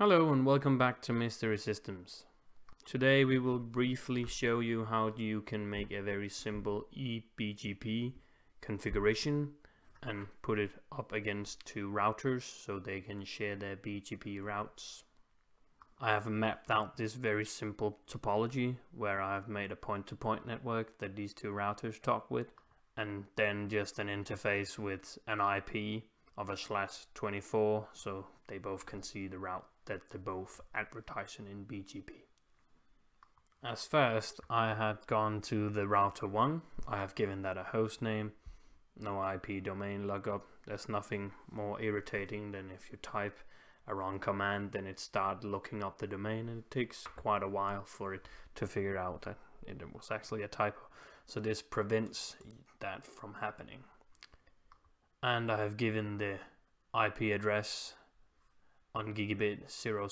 Hello and welcome back to Mystery Systems. Today we will briefly show you how you can make a very simple eBGP configuration and put it up against two routers so they can share their BGP routes. I have mapped out this very simple topology where I have made a point-to-point network that these two routers talk with, and then just an interface with an IP of a /24 so they both can see the route that they both advertising in BGP. As first, I had gone to the router 1. I have given that a host name, no IP domain lookup. There's nothing more irritating than if you type a wrong command, then it starts looking up the domain and it takes quite a while for it to figure out that it was actually a typo. So this prevents that from happening. And I have given the IP address on gigabit 000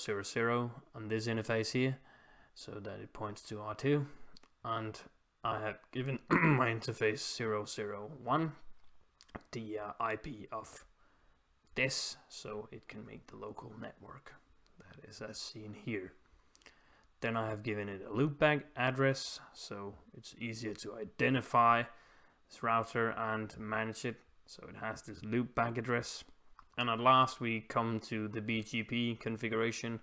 on this interface here, so that it points to R2, and I have given my interface 001 the IP of this, so it can make the local network. That is as seen here. Then I have given it a loopback address, so it's easier to identify this router and manage it, so it has this loopback address. And at last we come to the BGP configuration.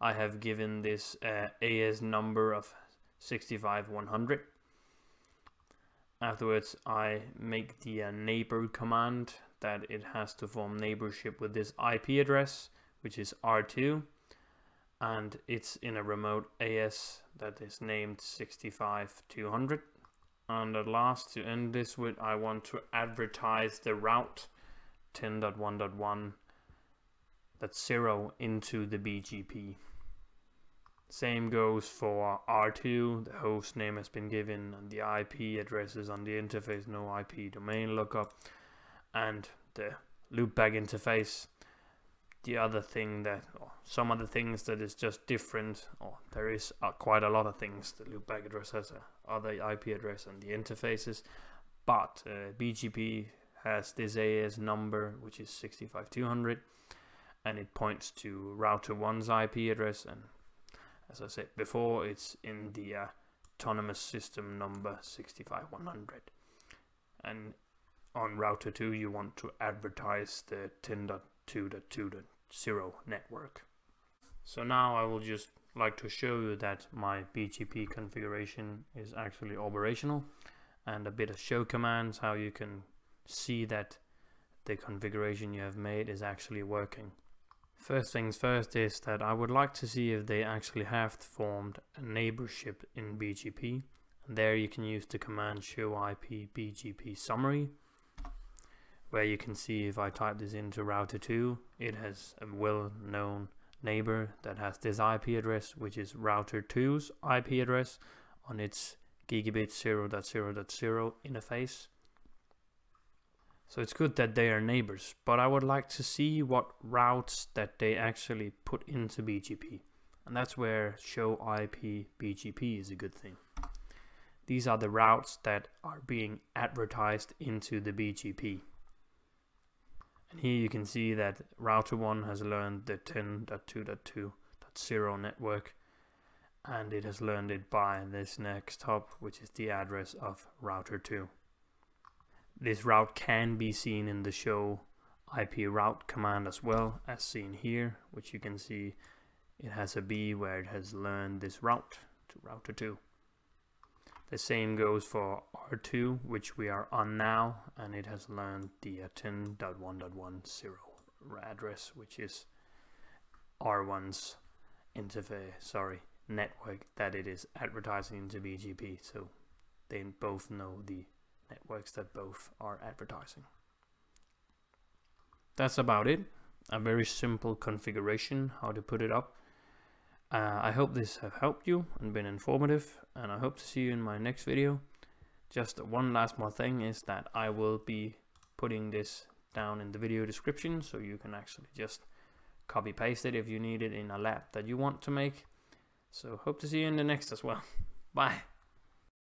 I have given this AS number of 65100. Afterwards I make the neighbor command that it has to form neighborship with this IP address, which is R2, and it's in a remote AS that is named 65200. And at last, to end this with, I want to advertise the route 10.1.1, that's 0, into the BGP. Same goes for R2, the host name has been given, and the IP addresses on the interface, no IP domain lookup, and the loopback interface. The other thing that, or some of the things that is just different, or there is quite a lot of things. The loopback address has other IP address and the interfaces, but BGP has this AS number, which is 65200, and it points to router 1's IP address, and as I said before, it's in the autonomous system number 65100. And on router 2 you want to advertise the 10.2.2.0 network. So now I will just like to show you that my BGP configuration is actually operational, and a bit of show commands how you can see that the configuration you have made is actually working. First things first is that I would like to see if they actually have formed a neighborship in BGP, and there you can use the command show IP BGP summary, where you can see if I type this into router 2, it has a well-known neighbor that has this IP address, which is router 2's IP address on its gigabit 0.0.0 interface. So it's good that they are neighbors, but I would like to see what routes that they actually put into BGP, and that's where show IP BGP is a good thing. These are the routes that are being advertised into the BGP. And here you can see that router 1 has learned the 10.2.2.0 network, and it has learned it by this next hop, which is the address of router 2. This route can be seen in the show IP route command as well, as seen here, which you can see it has a B where it has learned this route to router 2. The same goes for R2, which we are on now, and it has learned the 10.1.10 address, which is R1's network that it is advertising into BGP, so they both know the networks that both are advertising. That's about it. A very simple configuration how to put it up. I hope this have helped you and been informative, and I hope to see you in my next video. Just one last more thing is that I will be putting this down in the video description, so you can actually just copy paste it if you need it in a lab that you want to make. So hope to see you in the next as well. Bye.